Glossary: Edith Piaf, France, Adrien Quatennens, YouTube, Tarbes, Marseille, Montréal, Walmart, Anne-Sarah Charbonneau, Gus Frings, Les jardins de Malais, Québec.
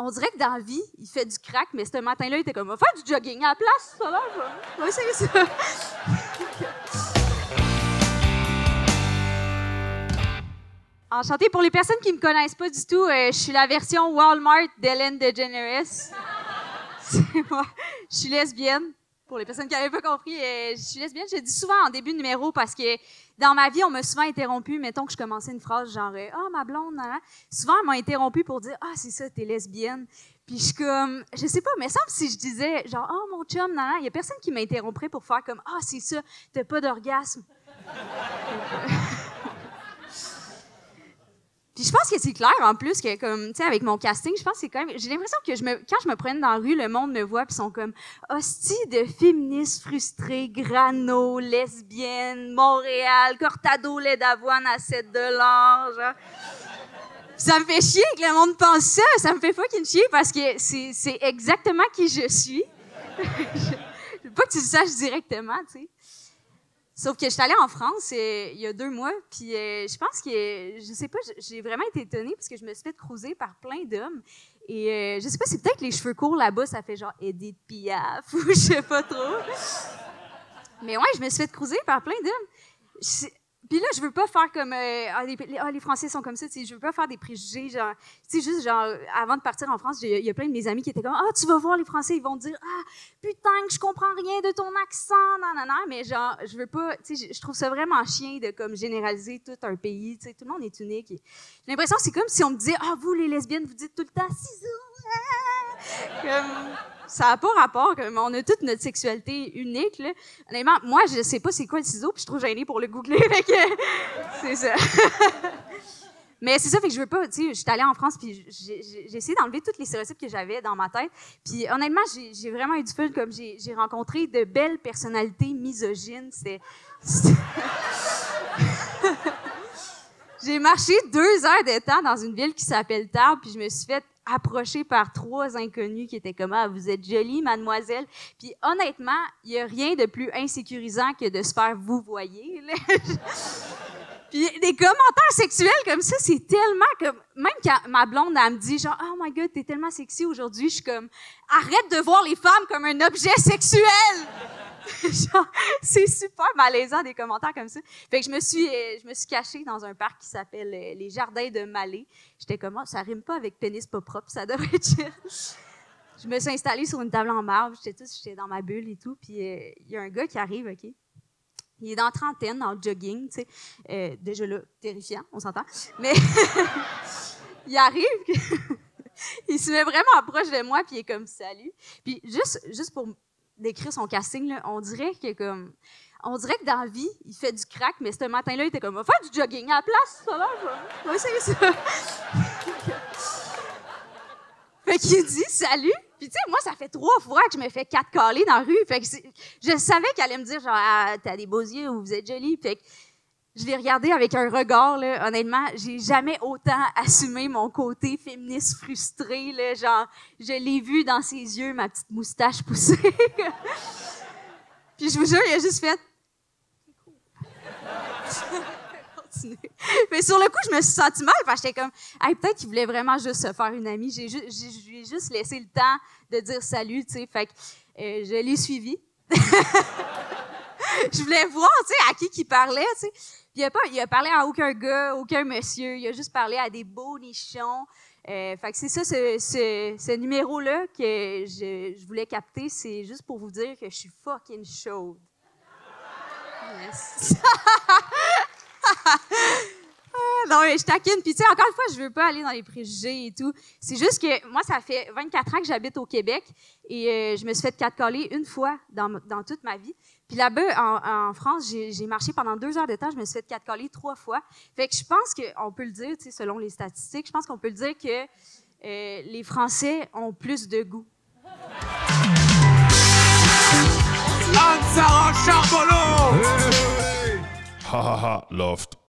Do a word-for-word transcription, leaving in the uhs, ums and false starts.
On dirait que dans la vie, il fait du crack, mais ce matin-là, il était comme « Va faire du jogging à la place, ça là, je vais essayer ça. » Enchantée. Pour les personnes qui me connaissent pas du tout, euh, je suis la version Walmart d'Ellen DeGeneres. C'est moi. Je suis lesbienne. Pour les personnes qui n'avaient pas compris, euh, je suis lesbienne. Je dis souvent en début de numéro parce que dans ma vie, on m'a souvent interrompue. Mettons que je commençais une phrase genre « Ah, oh, ma blonde, nan, nan. » Souvent, on m'a interrompue pour dire « Ah, c'est ça, t'es lesbienne. » Puis je suis comme, je sais pas, mais semble si je disais genre « Ah, oh, mon chum, nan, nan. » Il y a personne qui m'interromprait pour faire comme « Ah, oh, c'est ça, t'as pas d'orgasme. » Puis je pense que c'est clair, en plus, que comme, tu sais, avec mon casting, je pense que c'est quand même... J'ai l'impression que je me, quand je me promène dans la rue, le monde me voit, puis ils sont comme « Hostie de féministes frustrées, grano, lesbiennes, Montréal, cortado, lait d'avoine à sept dollars. » Ça me fait chier que le monde pense ça. Ça me fait fucking chier parce que c'est, c'est exactement qui je suis. Je veux pas que tu le saches directement, tu sais. Sauf que je suis allée en France euh, il y a deux mois, puis euh, je pense que, je sais pas, j'ai vraiment été étonnée parce que je me suis fait cruiser par plein d'hommes. Et euh, je sais pas, c'est peut-être que les cheveux courts là-bas, ça fait genre Edith Piaf ou je sais pas trop. Mais ouais, je me suis fait cruiser par plein d'hommes. Puis là, je veux pas faire comme, euh, ah, les, ah, les Français sont comme ça, tu sais, je veux pas faire des préjugés, genre, tu sais, juste genre, avant de partir en France, il y a plein de mes amis qui étaient comme, ah, tu vas voir, les Français, ils vont dire, ah, putain, que je comprends rien de ton accent, nan, nan, nan, mais genre, je veux pas, tu sais, je trouve ça vraiment chien de, comme, généraliser tout un pays, tu sais, tout le monde est unique. J'ai l'impression que c'est comme si on me disait, ah, vous, les lesbiennes, vous dites tout le temps, ciseaux, comme... Ça n'a pas rapport, comme on a toute notre sexualité unique, là. Honnêtement, moi, je sais pas c'est quoi le ciseau, puis je suis trop gênée pour le googler, fait que c'est ça. Mais c'est ça, fait que je veux pas, tu sais, je suis allée en France, puis j'ai, j'ai essayé d'enlever tous les stéréotypes que j'avais dans ma tête. Puis honnêtement, j'ai, j'ai vraiment eu du fun, comme j'ai, j'ai rencontré de belles personnalités misogynes. C'était... c'était... J'ai marché deux heures de temps dans une ville qui s'appelle Tarbes, puis je me suis fait approchée par trois inconnus qui étaient comme « Ah, vous êtes jolie, mademoiselle. » Puis honnêtement, il n'y a rien de plus insécurisant que de se faire « vous voyez. » Puis des commentaires sexuels comme ça, c'est tellement comme... Même quand ma blonde, elle me dit genre « Oh my God, t'es tellement sexy aujourd'hui. » Je suis comme « Arrête de voir les femmes comme un objet sexuel. » Genre, c'est super malaisant des commentaires comme ça. Fait que je me suis, je me suis cachée dans un parc qui s'appelle Les jardins de Malais. J'étais comme, oh, ça rime pas avec pénis pas propre, ça devrait être chill. Je me suis installée sur une table en marbre, j'étais toute, j'étais dans ma bulle et tout. Puis il euh, y a un gars qui arrive, ok. Il est dans la trentaine, en jogging, tu sais. Euh, déjà là, terrifiant, on s'entend. Mais il arrive, il se met vraiment proche de moi, puis il est comme salut. Puis juste, juste pour d'écrire son casting, là, on dirait que comme, on dirait que dans la vie, il fait du crack, mais ce matin-là, il était comme, va faire du jogging à la place, ça là, je vais essayer ça. Fait qu'il dit salut, puis tu sais, moi, ça fait trois fois que je me fais quatre calés dans la rue, fait que je savais qu'elle allait me dire genre, ah, t'as des beaux yeux ou vous êtes jolie, fait que je l'ai regardé avec un regard, là, honnêtement, j'ai jamais autant assumé mon côté féministe frustré, là, genre, je l'ai vu dans ses yeux, ma petite moustache poussée. Puis je vous jure, il a juste fait... Mais sur le coup, je me suis sentie mal, parce que j'étais comme, hey, peut-être qu'il voulait vraiment juste se faire une amie, j'ai juste, j'ai, je lui ai juste laissé le temps de dire salut, tu sais, fait que euh, je l'ai suivi. Je voulais voir, tu sais, à qui qu'il parlait, tu sais. Puis il a pas, il a parlé à aucun gars, aucun monsieur. Il a juste parlé à des beaux nichons. Euh, fait que c'est ça, ce, ce, ce numéro-là que je, je voulais capter. C'est juste pour vous dire que je suis fucking chaude. Yes. Non, mais je taquine. Puis tu sais, encore une fois, je veux pas aller dans les préjugés et tout. C'est juste que moi, ça fait vingt-quatre ans que j'habite au Québec et euh, je me suis fait catcaller une fois dans, dans toute ma vie. Puis là-bas, en, en France, j'ai, j'ai marché pendant deux heures de temps, je me suis fait catcaller trois fois. Fait que je pense qu'on peut le dire, tu sais, selon les statistiques, je pense qu'on peut le dire que euh, les Français ont plus de goût. Anne-Sarah Charbonneau! Ha ha ha, loft.